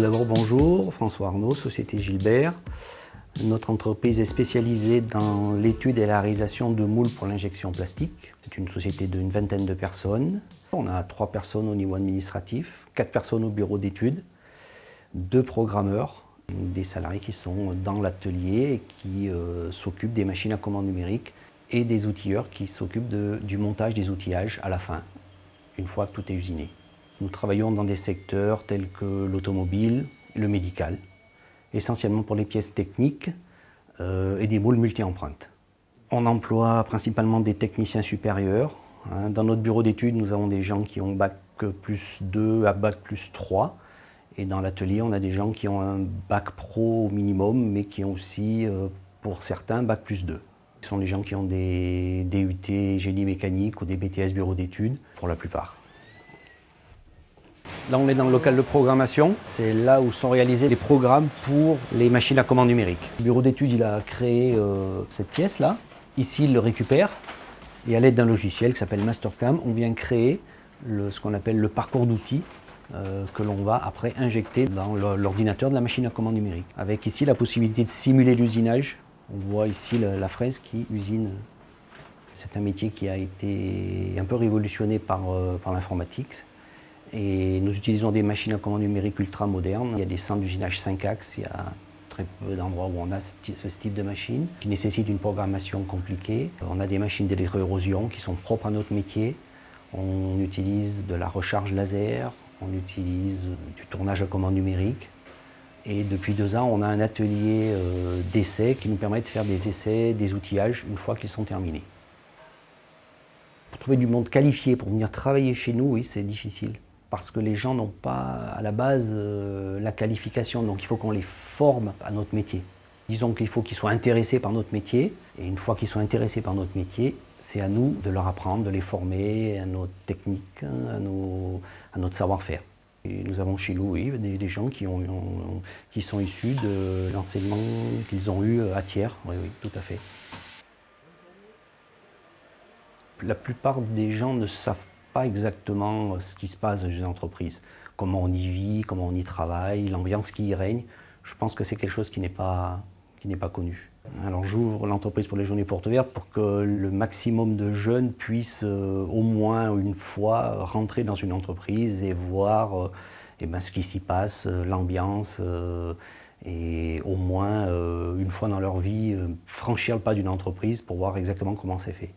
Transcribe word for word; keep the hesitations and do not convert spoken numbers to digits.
Tout d'abord, bonjour, François Arnaud, Société Gilbert. Notre entreprise est spécialisée dans l'étude et la réalisation de moules pour l'injection plastique. C'est une société d'une vingtaine de personnes. On a trois personnes au niveau administratif, quatre personnes au bureau d'études, deux programmeurs, des salariés qui sont dans l'atelier et qui euh, s'occupent des machines à commande numérique et des outilleurs qui s'occupent du montage des outillages à la fin, une fois que tout est usiné. Nous travaillons dans des secteurs tels que l'automobile, le médical, essentiellement pour les pièces techniques euh, et des moules multi-empreintes. On emploie principalement des techniciens supérieurs. Hein. Dans notre bureau d'études, nous avons des gens qui ont bac plus deux à bac plus trois. Et dans l'atelier, on a des gens qui ont un bac pro au minimum, mais qui ont aussi, euh, pour certains, bac plus deux. Ce sont les gens qui ont des D U T génie mécanique ou des B T S bureau d'études, pour la plupart. Là, on est dans le local de programmation. C'est là où sont réalisés les programmes pour les machines à commande numérique. Le bureau d'études, il a créé euh, cette pièce-là. Ici, il le récupère. Et à l'aide d'un logiciel qui s'appelle Mastercam, on vient créer le, ce qu'on appelle le parcours d'outils euh, que l'on va après injecter dans l'ordinateur de la machine à commande numérique. Avec ici la possibilité de simuler l'usinage. On voit ici la, la fraise qui usine. C'est un métier qui a été un peu révolutionné par, euh, par l'informatique. Et nous utilisons des machines à commande numérique ultra modernes. Il y a des centres d'usinage cinq axes, il y a très peu d'endroits où on a ce type de machine qui nécessite une programmation compliquée. On a des machines d'électroérosion qui sont propres à notre métier. On utilise de la recharge laser, on utilise du tournage à commande numérique. Et depuis deux ans, on a un atelier d'essais qui nous permet de faire des essais, des outillages une fois qu'ils sont terminés. Pour trouver du monde qualifié pour venir travailler chez nous, oui, c'est difficile, parce que les gens n'ont pas à la base euh, la qualification, donc il faut qu'on les forme à notre métier. Disons qu'il faut qu'ils soient intéressés par notre métier, et une fois qu'ils sont intéressés par notre métier, c'est à nous de leur apprendre, de les former à nos techniques, à, nos, à notre savoir-faire. Nous avons chez nous oui, des, des gens qui, ont, ont, qui sont issus de l'enseignement qu'ils ont eu à Thiers, oui, oui, tout à fait. La plupart des gens ne savent pas pas exactement ce qui se passe dans une entreprise, comment on y vit, comment on y travaille, l'ambiance qui y règne. Je pense que c'est quelque chose qui n'est pas, qui n'est pas connu. Alors j'ouvre l'entreprise pour les journées portes ouvertes pour que le maximum de jeunes puissent euh, au moins une fois rentrer dans une entreprise et voir euh, eh ben, ce qui s'y passe, l'ambiance, euh, et au moins euh, une fois dans leur vie euh, franchir le pas d'une entreprise pour voir exactement comment c'est fait.